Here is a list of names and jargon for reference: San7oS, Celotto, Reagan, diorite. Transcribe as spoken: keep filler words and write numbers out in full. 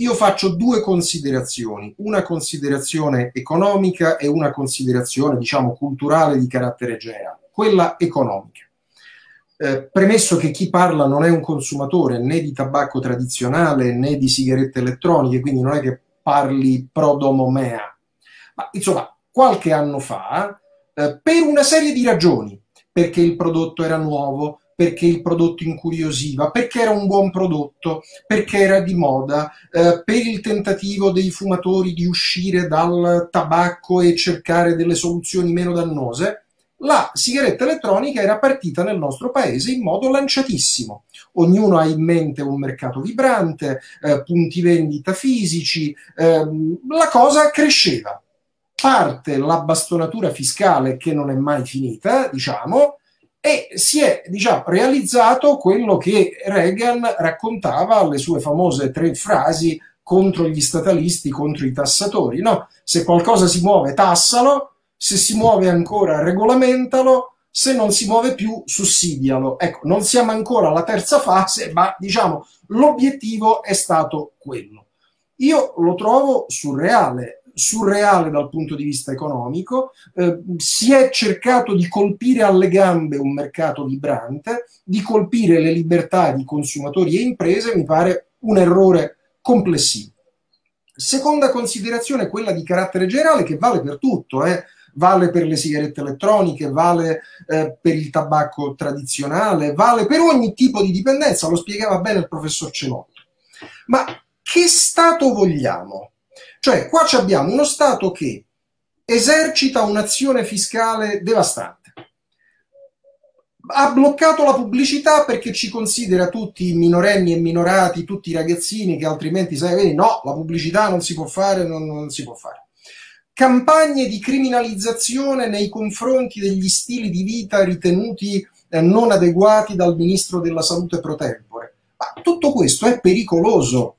io faccio due considerazioni, una considerazione economica e una considerazione, diciamo, culturale di carattere generale. Quella economica. Eh, premesso che chi parla non è un consumatore né di tabacco tradizionale né di sigarette elettroniche, quindi non è che parli pro domo mea, ma insomma qualche anno fa, eh, per una serie di ragioni, perché il prodotto era nuovo, perché il prodotto incuriosiva, perché era un buon prodotto, perché era di moda, eh, per il tentativo dei fumatori di uscire dal tabacco e cercare delle soluzioni meno dannose, la sigaretta elettronica era partita nel nostro paese in modo lanciatissimo. Ognuno ha in mente un mercato vibrante, eh, punti vendita fisici, eh, la cosa cresceva. Parte la bastonatura fiscale che non è mai finita, diciamo, e si è, diciamo, realizzato quello che Reagan raccontava alle sue famose tre frasi contro gli statalisti, contro i tassatori, no? Se qualcosa si muove, tassalo, se si muove ancora, regolamentalo, se non si muove più, sussidialo. Ecco, non siamo ancora alla terza fase, ma, diciamo, l'obiettivo è stato quello. Io lo trovo surreale. surreale dal punto di vista economico, eh, si è cercato di colpire alle gambe un mercato vibrante, di colpire le libertà di consumatori e imprese, mi pare un errore complessivo. Seconda considerazione, quella di carattere generale, che vale per tutto, eh. Vale per le sigarette elettroniche, vale eh, per il tabacco tradizionale, vale per ogni tipo di dipendenza, lo spiegava bene il professor Celotto. Ma che Stato vogliamo? Cioè, qua abbiamo uno Stato che esercita un'azione fiscale devastante, ha bloccato la pubblicità perché ci considera tutti minorenni e minorati, tutti i ragazzini che altrimenti, sai, vedi, no, la pubblicità non si può fare, non, non si può fare. Campagne di criminalizzazione nei confronti degli stili di vita ritenuti eh, non adeguati dal Ministro della Salute pro tempore. Ma tutto questo è pericoloso.